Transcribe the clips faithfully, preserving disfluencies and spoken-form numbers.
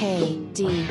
H K D.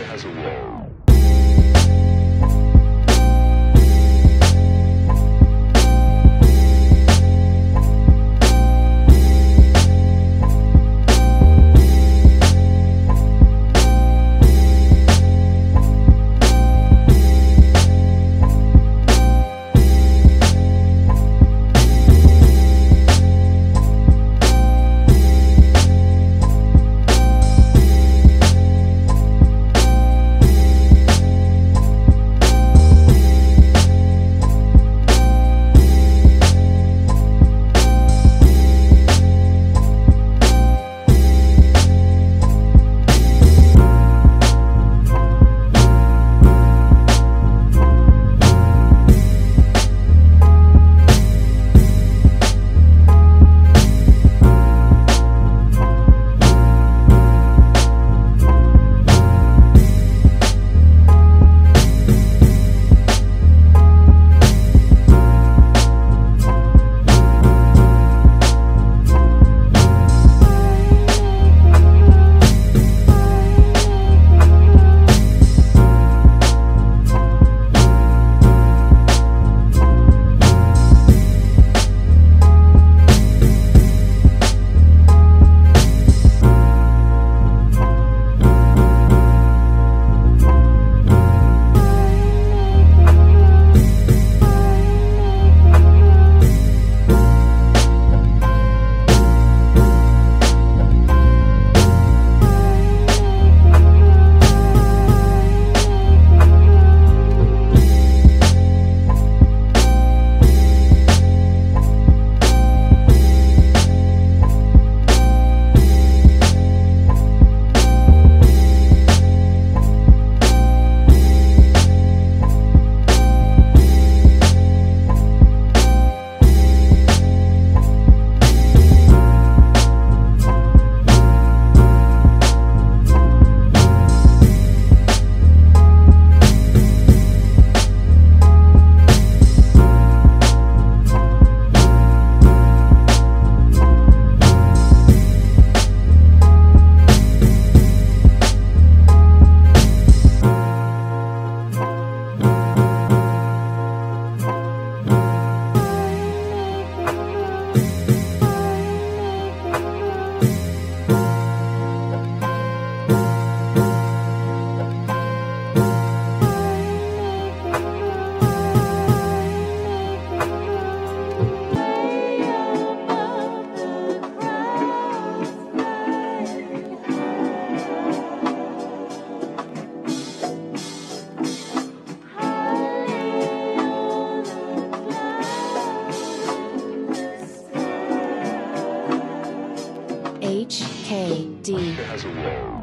H K D.